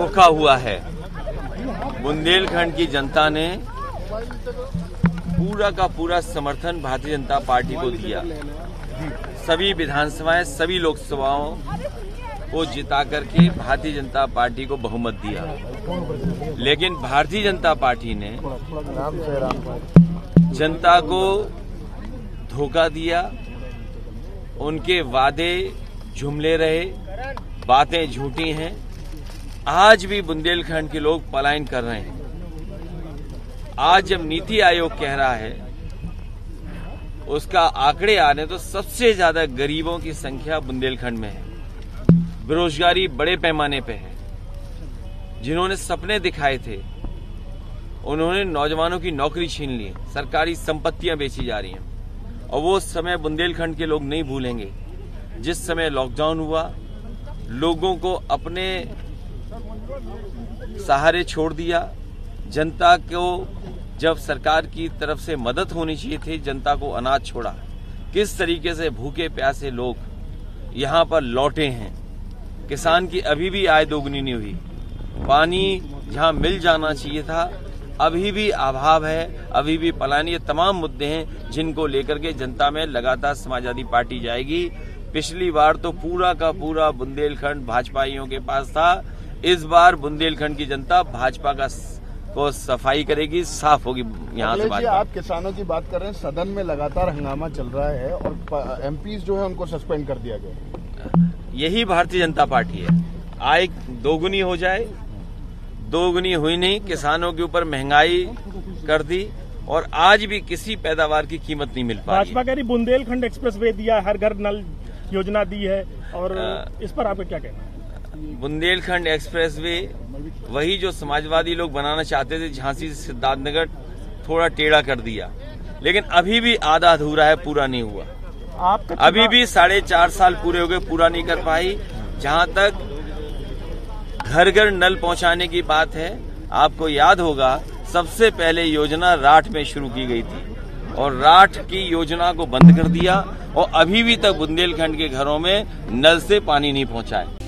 धोखा हुआ है। बुंदेलखंड की जनता ने पूरा का पूरा समर्थन भारतीय जनता पार्टी को दिया, सभी विधानसभाएं सभी लोकसभाओं को जिता करके भारतीय जनता पार्टी को बहुमत दिया। लेकिन भारतीय जनता पार्टी ने जनता को धोखा दिया, उनके वादे जुमले रहे, बातें झूठी हैं। आज भी बुंदेलखंड के लोग पलायन कर रहे हैं। आज जब नीति आयोग कह रहा है, उसका आंकड़े आ रहे हैं, तो सबसे ज्यादा गरीबों की संख्या बुंदेलखंड में है। बेरोजगारी बड़े पैमाने पे है। जिन्होंने सपने दिखाए थे, उन्होंने नौजवानों की नौकरी छीन ली, सरकारी संपत्तियां बेची जा रही हैं। और वो समय बुंदेलखंड के लोग नहीं भूलेंगे जिस समय लॉकडाउन हुआ, लोगों को अपने सहारे छोड़ दिया। जनता को जब सरकार की तरफ से मदद होनी चाहिए थी, जनता को अनाज छोड़ा। किस तरीके से भूखे प्यासे लोग यहाँ पर लौटे हैं। किसान की अभी भी आय दोगुनी नहीं हुई। पानी जहाँ मिल जाना चाहिए था, अभी भी अभाव है, अभी भी पलायन। ये तमाम मुद्दे हैं जिनको लेकर के जनता में लगातार समाजवादी पार्टी जाएगी। पिछली बार तो पूरा का पूरा बुंदेलखंड भाजपाइयों के पास था, इस बार बुंदेलखंड की जनता भाजपा का को सफाई करेगी, साफ होगी। यहाँ से बात आप किसानों की बात कर रहे हैं, सदन में लगातार हंगामा चल रहा है और एमपीज जो है उनको सस्पेंड कर दिया गया। यही भारतीय जनता पार्टी है। आय दोगुनी हो जाए, दोगुनी हुई नहीं, किसानों के ऊपर महंगाई कर दी और आज भी किसी पैदावार की कीमत नहीं मिल पा रही। भाजपा कह रही बुंदेलखंड एक्सप्रेसवे दिया, हर घर नल योजना दी है, और इस पर आपका क्या कहना है? बुंदेलखंड एक्सप्रेसवे वही जो समाजवादी लोग बनाना चाहते थे, झांसी से सिद्धार्थनगर, थोड़ा टेढ़ा कर दिया। लेकिन अभी भी आधा अधूरा है, पूरा नहीं हुआ। अभी भी 4.5 साल पूरे हो गए, पूरा नहीं कर पाई। जहां तक घर घर नल पहुंचाने की बात है, आपको याद होगा सबसे पहले योजना राठ में शुरू की गई थी और राठ की योजना को बंद कर दिया और अभी भी तक बुंदेलखंड के घरों में नल से पानी नहीं पहुँचा है।